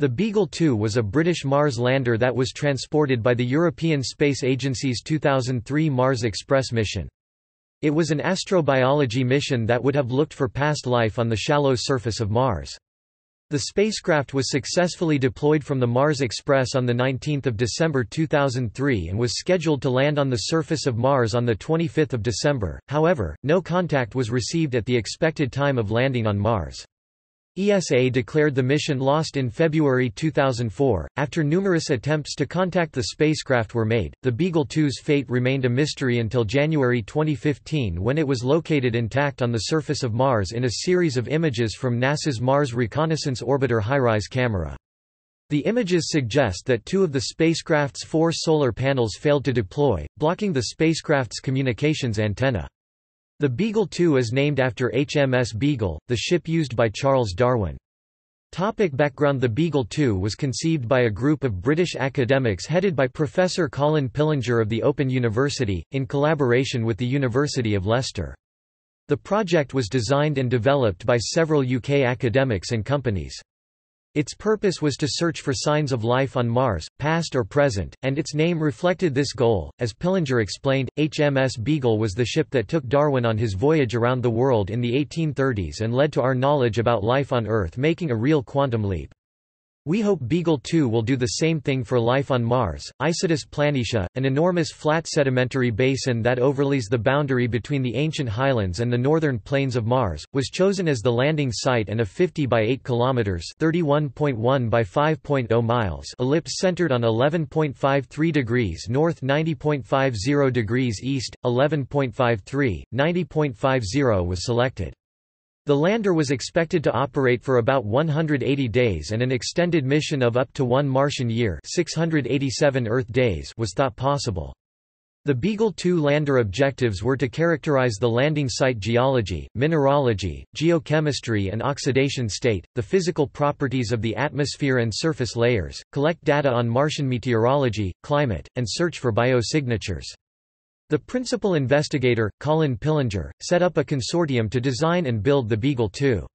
The Beagle 2 was a British Mars lander that was transported by the European Space Agency's 2003 Mars Express mission. It was an astrobiology mission that would have looked for past life on the shallow surface of Mars. The spacecraft was successfully deployed from the Mars Express on 19 December 2003 and was scheduled to land on the surface of Mars on 25 December, however, no contact was received at the expected time of landing on Mars. ESA declared the mission lost in February 2004. After numerous attempts to contact the spacecraft were made, the Beagle 2's fate remained a mystery until January 2015 when it was located intact on the surface of Mars in a series of images from NASA's Mars Reconnaissance Orbiter HiRISE camera. The images suggest that two of the spacecraft's four solar panels failed to deploy, blocking the spacecraft's communications antenna. The Beagle 2 is named after HMS Beagle, the ship used by Charles Darwin. Topic background. The Beagle 2 was conceived by a group of British academics headed by Professor Colin Pillinger of the Open University, in collaboration with the University of Leicester. The project was designed and developed by several UK academics and companies. Its purpose was to search for signs of life on Mars, past or present, and its name reflected this goal. As Pillinger explained, HMS Beagle was the ship that took Darwin on his voyage around the world in the 1830s and led to our knowledge about life on Earth making a real quantum leap. We hope Beagle 2 will do the same thing for life on Mars. Isidis Planitia, an enormous flat sedimentary basin that overlays the boundary between the ancient highlands and the northern plains of Mars, was chosen as the landing site, and a 50 by 8 kilometers (31.1 by 5.0 miles) ellipse centered on 11.53 degrees north, 90.50 degrees east, 11.53, 90.50 was selected. The lander was expected to operate for about 180 days, and an extended mission of up to 1 Martian year (687 Earth days) was thought possible. The Beagle 2 lander objectives were to characterize the landing site geology, mineralogy, geochemistry and oxidation state, the physical properties of the atmosphere and surface layers, collect data on Martian meteorology, climate, and search for biosignatures. The principal investigator, Colin Pillinger, set up a consortium to design and build the Beagle 2.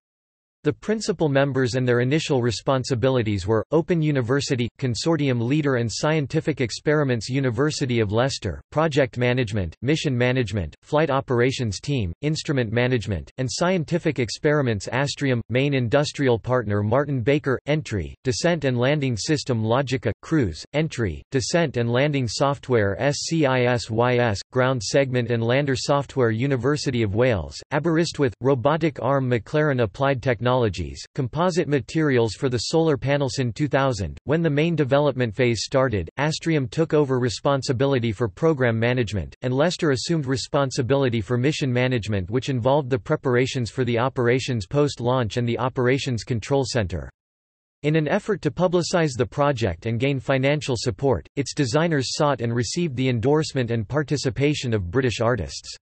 The principal members and their initial responsibilities were, Open University, Consortium Leader and Scientific Experiments University of Leicester, Project Management, Mission Management, Flight Operations Team, Instrument Management, and Scientific Experiments Astrium, Main Industrial Partner Martin Baker, Entry, Descent and Landing System Logica, Cruise, Entry, Descent and Landing Software SCISYS, Ground Segment and Lander Software University of Wales, Aberystwyth, Robotic Arm McLaren Applied Technologies, Composite Materials for the Solar Panels. In 2000, when the main development phase started, Astrium took over responsibility for program management, and Leicester assumed responsibility for mission management, which involved the preparations for the operations post-launch and the Operations Control Center. In an effort to publicize the project and gain financial support, its designers sought and received the endorsement and participation of British artists.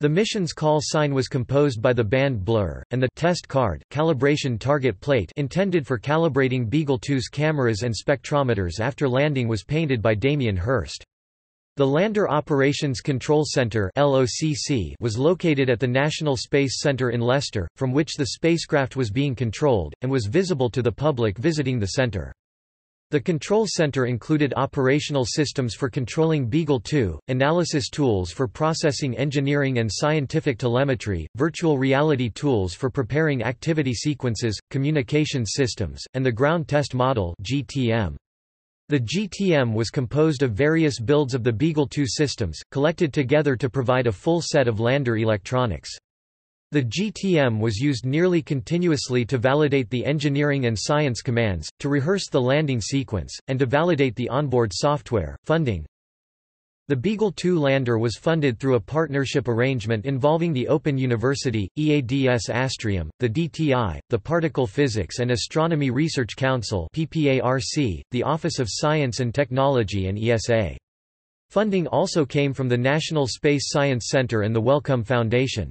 The mission's call sign was composed by the band Blur, and the test card calibration target plate intended for calibrating Beagle 2's cameras and spectrometers after landing was painted by Damien Hirst. The Lander Operations Control Center (LOCC) was located at the National Space Center in Leicester, from which the spacecraft was being controlled, and was visible to the public visiting the center. The control center included operational systems for controlling Beagle 2, analysis tools for processing engineering and scientific telemetry, virtual reality tools for preparing activity sequences, communication systems, and the Ground Test Model (GTM). The GTM was composed of various builds of the Beagle 2 systems, collected together to provide a full set of lander electronics. The GTM was used nearly continuously to validate the engineering and science commands, to rehearse the landing sequence, and to validate the onboard software. Funding. The Beagle 2 lander was funded through a partnership arrangement involving the Open University, EADS Astrium, the DTI, the Particle Physics and Astronomy Research Council (PPARC), the Office of Science and Technology, and ESA. Funding also came from the National Space Science Center and the Wellcome Foundation.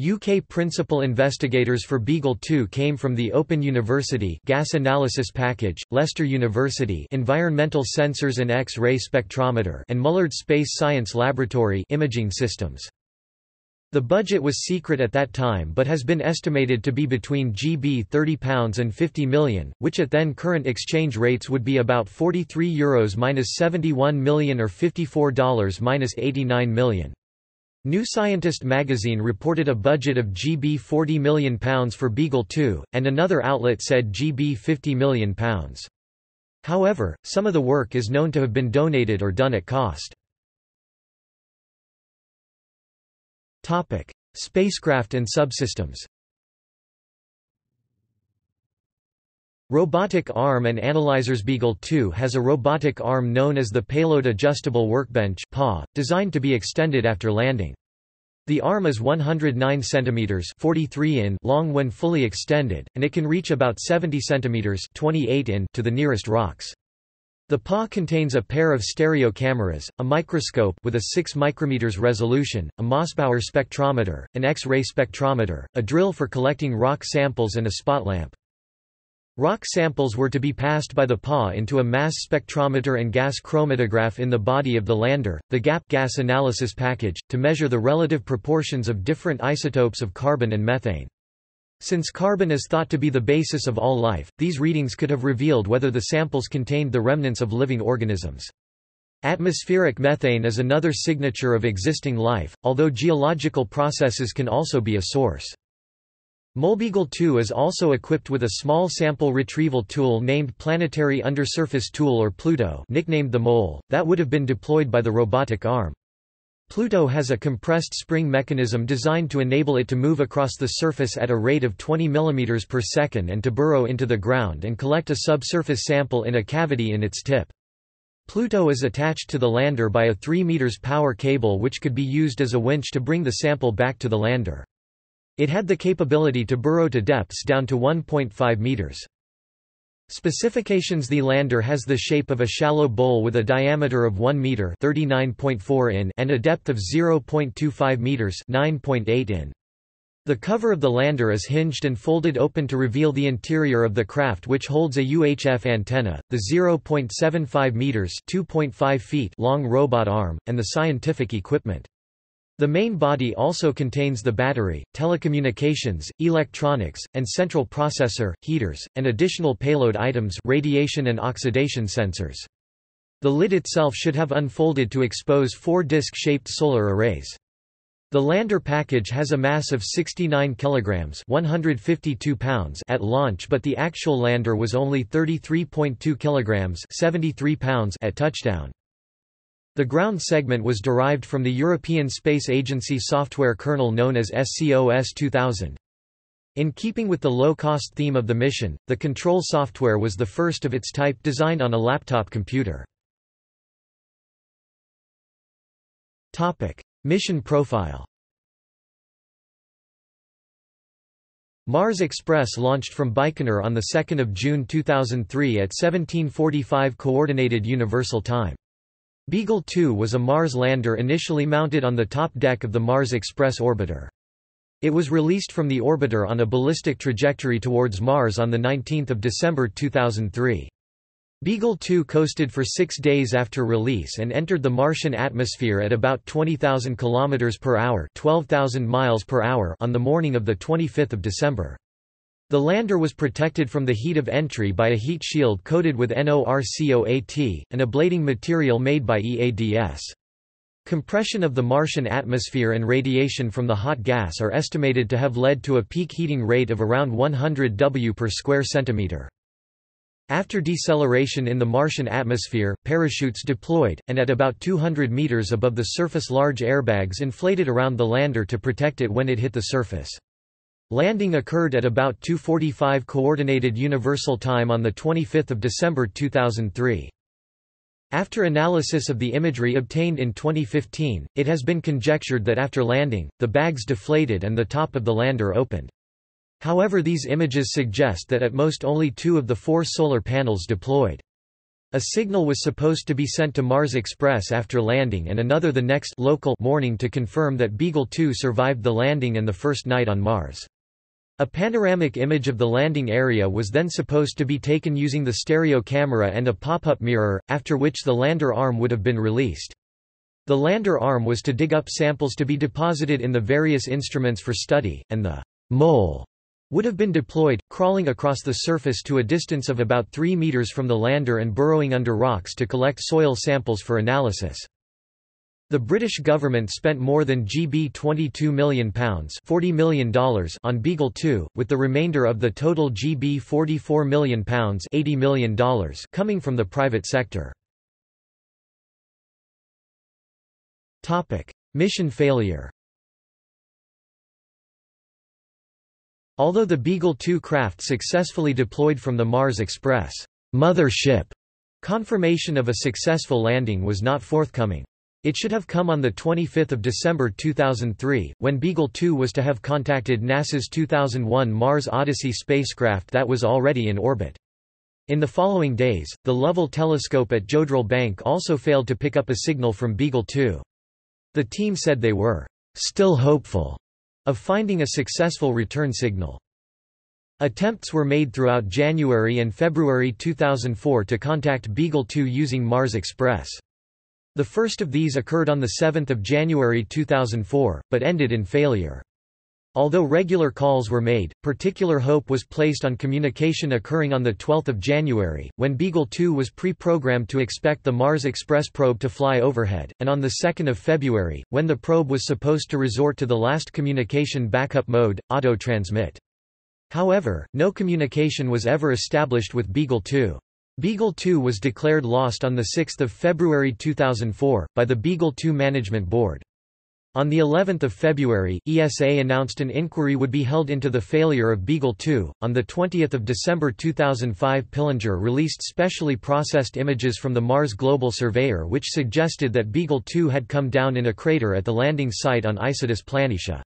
UK principal investigators for Beagle 2 came from the Open University Gas Analysis Package, Leicester University Environmental Sensors and X-ray Spectrometer, and Mullard Space Science Laboratory Imaging Systems. The budget was secret at that time but has been estimated to be between £30 and £50 million, which at then current exchange rates would be about €43–71 million or $54–89 million. New Scientist magazine reported a budget of £40 million for Beagle 2, and another outlet said £50 million. However, some of the work is known to have been donated or done at cost. Spacecraft and subsystems. Robotic arm and analyzers. Beagle 2 has a robotic arm known as the Payload Adjustable Workbench (PAW), designed to be extended after landing. The arm is 109 cm (43 in) long when fully extended, and it can reach about 70 cm (28 in) to the nearest rocks. The PAW contains a pair of stereo cameras, a microscope with a 6 micrometers resolution, a Mossbauer spectrometer, an X-ray spectrometer, a drill for collecting rock samples and a spot lamp. Rock samples were to be passed by the PAW into a mass spectrometer and gas chromatograph in the body of the lander, the GAP gas analysis package, to measure the relative proportions of different isotopes of carbon and methane. Since carbon is thought to be the basis of all life, these readings could have revealed whether the samples contained the remnants of living organisms. Atmospheric methane is another signature of existing life, although geological processes can also be a source. MoleBeagle 2 is also equipped with a small sample retrieval tool named Planetary Undersurface Tool, or Pluto, nicknamed the Mole, that would have been deployed by the robotic arm. Pluto has a compressed spring mechanism designed to enable it to move across the surface at a rate of 20 mm per second and to burrow into the ground and collect a subsurface sample in a cavity in its tip. Pluto is attached to the lander by a 3 m power cable which could be used as a winch to bring the sample back to the lander. It had the capability to burrow to depths down to 1.5 meters. Specifications. The lander has the shape of a shallow bowl with a diameter of 1 meter (39.4 in) and a depth of 0.25 meters (9.8 in). The cover of the lander is hinged and folded open to reveal the interior of the craft, which holds a UHF antenna, the 0.75 meters (2.5 feet) long robot arm, and the scientific equipment. The main body also contains the battery, telecommunications, electronics, and central processor, heaters, and additional payload items, radiation and oxidation sensors. The lid itself should have unfolded to expose 4 disc-shaped solar arrays. The lander package has a mass of 69 kilograms (152 pounds) at launch, but the actual lander was only 33.2 kilograms (73 pounds) at touchdown. The ground segment was derived from the European Space Agency software kernel known as SCISYS 2000. In keeping with the low-cost theme of the mission, the control software was the first of its type designed on a laptop computer. Mission profile. Mars Express launched from Baikonur on 2 June 2003 at 17:45 Coordinated Universal Time. Beagle 2 was a Mars lander initially mounted on the top deck of the Mars Express orbiter. It was released from the orbiter on a ballistic trajectory towards Mars on 19 December 2003. Beagle 2 coasted for 6 days after release and entered the Martian atmosphere at about 20,000 km per hour (12,000 miles per hour) on the morning of 25 December. The lander was protected from the heat of entry by a heat shield coated with NORCOAT, an ablating material made by EADS. Compression of the Martian atmosphere and radiation from the hot gas are estimated to have led to a peak heating rate of around 100 W per square centimeter. After deceleration in the Martian atmosphere, parachutes deployed, and at about 200 meters above the surface, large airbags inflated around the lander to protect it when it hit the surface. Landing occurred at about 2:45 Coordinated Universal Time on 25 December 2003. After analysis of the imagery obtained in 2015, it has been conjectured that after landing, the bags deflated and the top of the lander opened. However, these images suggest that at most only 2 of the 4 solar panels deployed. A signal was supposed to be sent to Mars Express after landing and another the next local morning to confirm that Beagle 2 survived the landing and the first night on Mars. A panoramic image of the landing area was then supposed to be taken using the stereo camera and a pop-up mirror, after which the lander arm would have been released. The lander arm was to dig up samples to be deposited in the various instruments for study, and the mole would have been deployed, crawling across the surface to a distance of about 3 meters from the lander and burrowing under rocks to collect soil samples for analysis. The British government spent more than GB 22 million pounds ($40 million) on Beagle 2, with the remainder of the total GB 44 million pounds ($80 million) coming from the private sector. Topic: Mission failure. Although the Beagle 2 craft successfully deployed from the Mars Express mothership, confirmation of a successful landing was not forthcoming. It should have come on 25 December 2003, when Beagle 2 was to have contacted NASA's 2001 Mars Odyssey spacecraft that was already in orbit. In the following days, the Lovell Telescope at Jodrell Bank also failed to pick up a signal from Beagle 2. The team said they were still hopeful of finding a successful return signal. Attempts were made throughout January and February 2004 to contact Beagle 2 using Mars Express. The first of these occurred on 7 January 2004, but ended in failure. Although regular calls were made, particular hope was placed on communication occurring on 12 January, when Beagle 2 was pre-programmed to expect the Mars Express probe to fly overhead, and on 2 February, when the probe was supposed to resort to the last communication backup mode, auto-transmit. However, no communication was ever established with Beagle 2. Beagle 2 was declared lost on 6 February 2004, by the Beagle 2 Management Board. On the 11th of February, ESA announced an inquiry would be held into the failure of Beagle 2. On 20 December 2005 Pillinger released specially processed images from the Mars Global Surveyor which suggested that Beagle 2 had come down in a crater at the landing site on Isidis Planitia.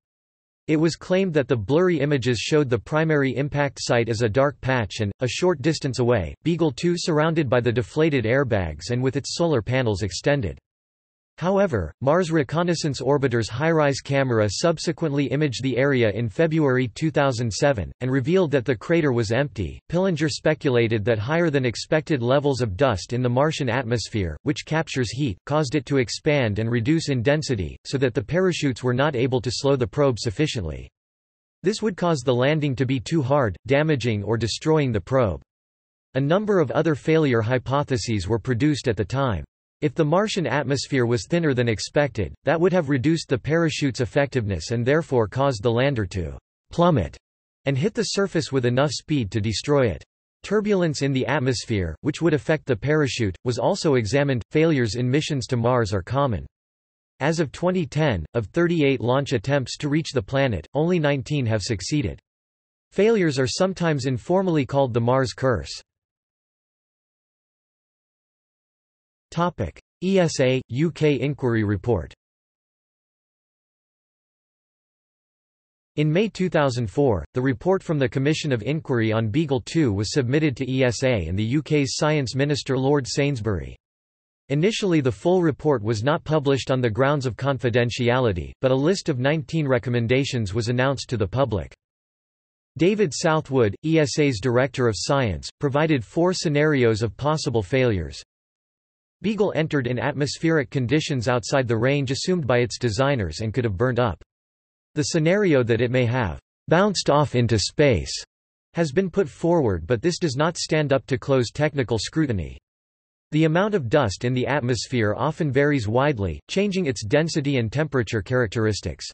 It was claimed that the blurry images showed the primary impact site as a dark patch and, a short distance away, Beagle 2 surrounded by the deflated airbags and with its solar panels extended. However, Mars Reconnaissance Orbiter's HiRISE camera subsequently imaged the area in February 2007, and revealed that the crater was empty. Pillinger speculated that higher than expected levels of dust in the Martian atmosphere, which captures heat, caused it to expand and reduce in density, so that the parachutes were not able to slow the probe sufficiently. This would cause the landing to be too hard, damaging or destroying the probe. A number of other failure hypotheses were produced at the time. If the Martian atmosphere was thinner than expected, that would have reduced the parachute's effectiveness and therefore caused the lander to plummet and hit the surface with enough speed to destroy it. Turbulence in the atmosphere, which would affect the parachute, was also examined. Failures in missions to Mars are common. As of 2010, of 38 launch attempts to reach the planet, only 19 have succeeded. Failures are sometimes informally called the Mars curse. ESA – UK Inquiry Report. In May 2004, the report from the Commission of Inquiry on Beagle 2 was submitted to ESA and the UK's Science Minister Lord Sainsbury. Initially the full report was not published on the grounds of confidentiality, but a list of 19 recommendations was announced to the public. David Southwood, ESA's Director of Science, provided 4 scenarios of possible failures. Beagle entered in atmospheric conditions outside the range assumed by its designers and could have burned up. The scenario that it may have bounced off into space has been put forward, but this does not stand up to close technical scrutiny. The amount of dust in the atmosphere often varies widely, changing its density and temperature characteristics.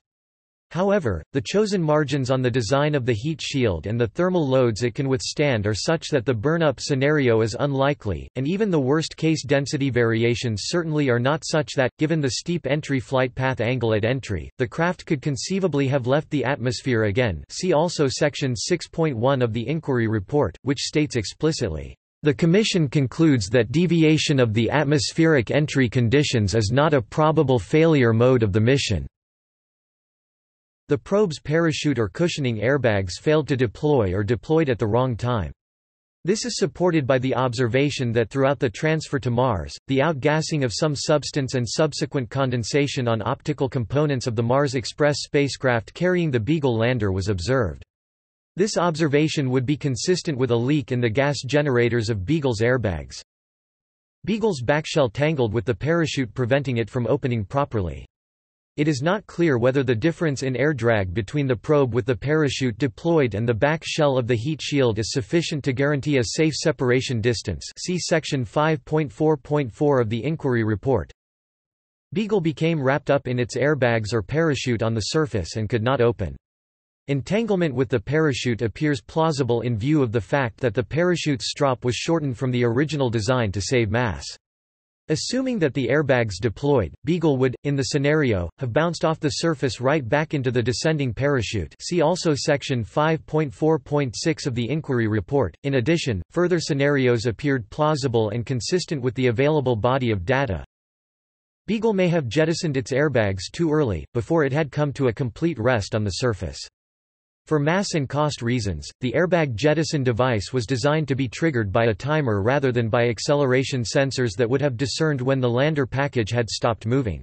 However, the chosen margins on the design of the heat shield and the thermal loads it can withstand are such that the burn-up scenario is unlikely, and even the worst-case density variations certainly are not such that, given the steep entry flight path angle at entry, the craft could conceivably have left the atmosphere again. See also Section 6.1 of the Inquiry Report, which states explicitly, "The Commission concludes that deviation of the atmospheric entry conditions is not a probable failure mode of the mission." The probe's parachute or cushioning airbags failed to deploy or deployed at the wrong time. This is supported by the observation that throughout the transfer to Mars, the outgassing of some substance and subsequent condensation on optical components of the Mars Express spacecraft carrying the Beagle lander was observed. This observation would be consistent with a leak in the gas generators of Beagle's airbags. Beagle's backshell tangled with the parachute, preventing it from opening properly. It is not clear whether the difference in air drag between the probe with the parachute deployed and the back shell of the heat shield is sufficient to guarantee a safe separation distance. See section 5.4.4 of the inquiry report. Beagle became wrapped up in its airbags or parachute on the surface and could not open. Entanglement with the parachute appears plausible in view of the fact that the parachute's strop was shortened from the original design to save mass. Assuming that the airbags deployed, Beagle would, in the scenario, have bounced off the surface right back into the descending parachute. See also section 5.4.6 of the inquiry report. In addition, further scenarios appeared plausible and consistent with the available body of data. Beagle may have jettisoned its airbags too early, before it had come to a complete rest on the surface. For mass and cost reasons, the airbag jettison device was designed to be triggered by a timer rather than by acceleration sensors that would have discerned when the lander package had stopped moving.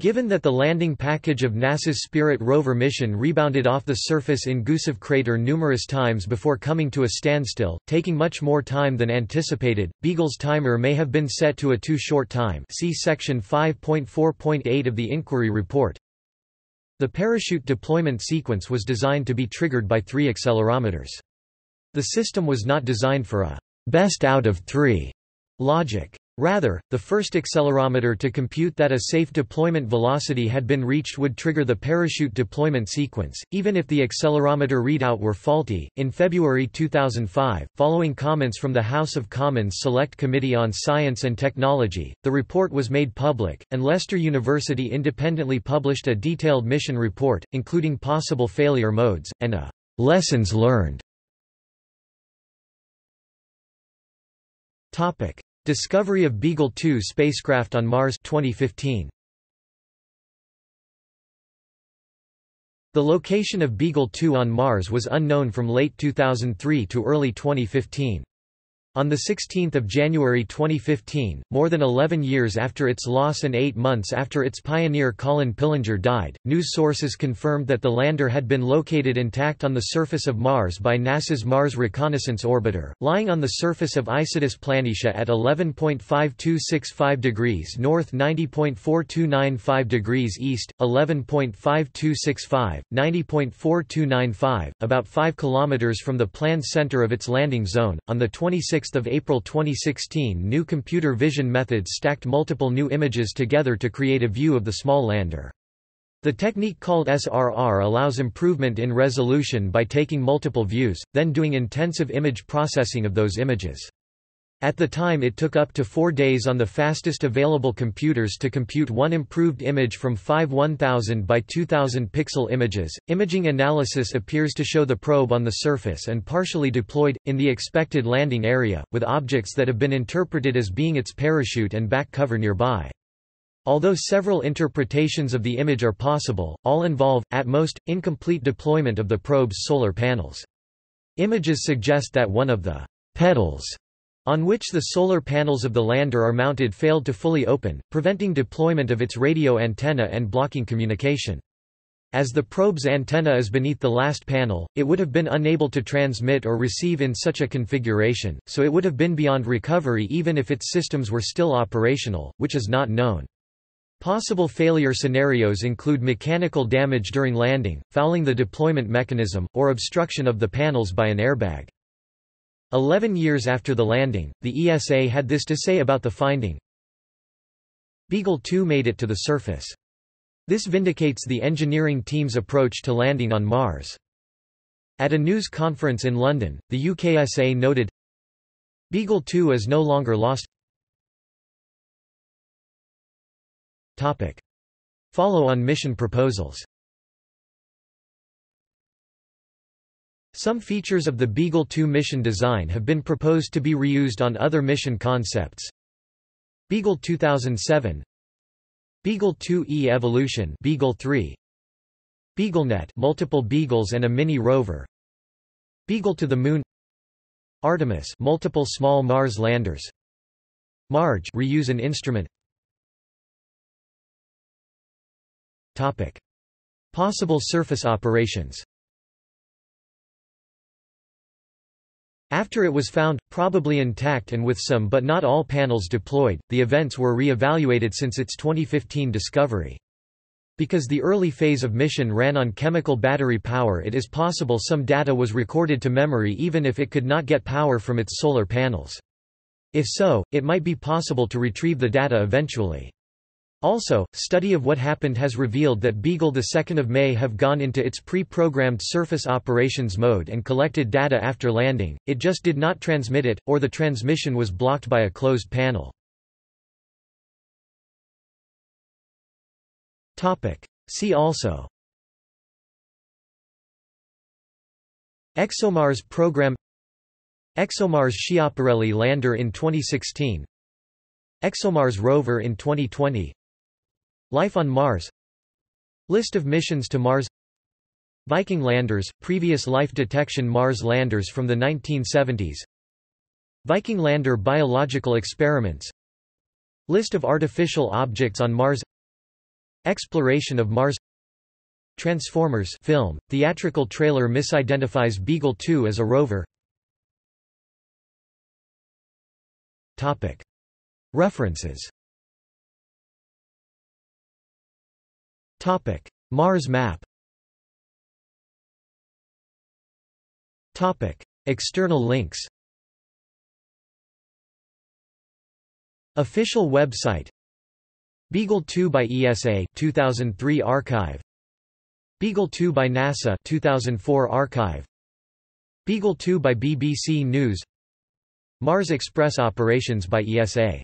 Given that the landing package of NASA's Spirit rover mission rebounded off the surface in Gusev crater numerous times before coming to a standstill, taking much more time than anticipated, Beagle's timer may have been set to a too short time. See section 5.4.8 of the inquiry report. The parachute deployment sequence was designed to be triggered by 3 accelerometers. The system was not designed for a best-out-of-3 logic. Rather, the first accelerometer to compute that a safe deployment velocity had been reached would trigger the parachute deployment sequence, even if the accelerometer readout were faulty. In February 2005, following comments from the House of Commons Select Committee on Science and Technology, the report was made public, and Leicester University independently published a detailed mission report, including possible failure modes, and a lessons learned. Discovery of Beagle 2 spacecraft on Mars 2015. The location of Beagle 2 on Mars was unknown from late 2003 to early 2015. On 16 January 2015, more than 11 years after its loss and 8 months after its pioneer Colin Pillinger died, news sources confirmed that the lander had been located intact on the surface of Mars by NASA's Mars Reconnaissance Orbiter, lying on the surface of Isidis Planitia at 11.5265 degrees north 90.4295 degrees east, 11.5265, 90.4295, about 5 kilometers from the planned center of its landing zone. On the 26 April 2016, new computer vision methods stacked multiple new images together to create a view of the small lander. The technique called SRR allows improvement in resolution by taking multiple views, then doing intensive image processing of those images. At the time, it took up to 4 days on the fastest available computers to compute one improved image from 5 1000 by 2000 pixel images. Imaging analysis appears to show the probe on the surface and partially deployed, in the expected landing area, with objects that have been interpreted as being its parachute and back cover nearby. Although several interpretations of the image are possible, all involve, at most, incomplete deployment of the probe's solar panels. Images suggest that one of the pedals on which the solar panels of the lander are mounted failed to fully open, preventing deployment of its radio antenna and blocking communication. As the probe's antenna is beneath the last panel, it would have been unable to transmit or receive in such a configuration, so it would have been beyond recovery even if its systems were still operational, which is not known. Possible failure scenarios include mechanical damage during landing, fouling the deployment mechanism, or obstruction of the panels by an airbag. 11 years after the landing, the ESA had this to say about the finding: Beagle 2 made it to the surface. This vindicates the engineering team's approach to landing on Mars. At a news conference in London, the UKSA noted, Beagle 2 is no longer lost. Follow-on mission proposals. Some features of the Beagle 2 mission design have been proposed to be reused on other mission concepts. Beagle 2007, Beagle 2E Evolution, Beagle 3, BeagleNet, multiple Beagles and a mini rover, Beagle to the Moon, Artemis, multiple small Mars landers, Marge, reuse an instrument. Topic: Possible surface operations. After it was found, probably intact and with some but not all panels deployed, the events were re-evaluated since its 2015 discovery. Because the early phase of mission ran on chemical battery power, it is possible some data was recorded to memory even if it could not get power from its solar panels. If so, it might be possible to retrieve the data eventually. Also, study of what happened has revealed that Beagle 2 may have gone into its pre-programmed surface operations mode and collected data after landing, it just did not transmit it, or the transmission was blocked by a closed panel. See also: ExoMars program, ExoMars Schiaparelli lander in 2016, ExoMars rover in 2020, Life on Mars, List of missions to Mars, Viking landers, previous life detection Mars landers from the 1970s, Viking lander biological experiments, List of artificial objects on Mars, Exploration of Mars, Transformers film, theatrical trailer misidentifies Beagle 2 as a rover. References. Mars map. External links. Official website: Beagle 2 by ESA 2003 archive, Beagle 2 by NASA 2004 archive, Beagle 2 by BBC News, Mars Express operations by ESA.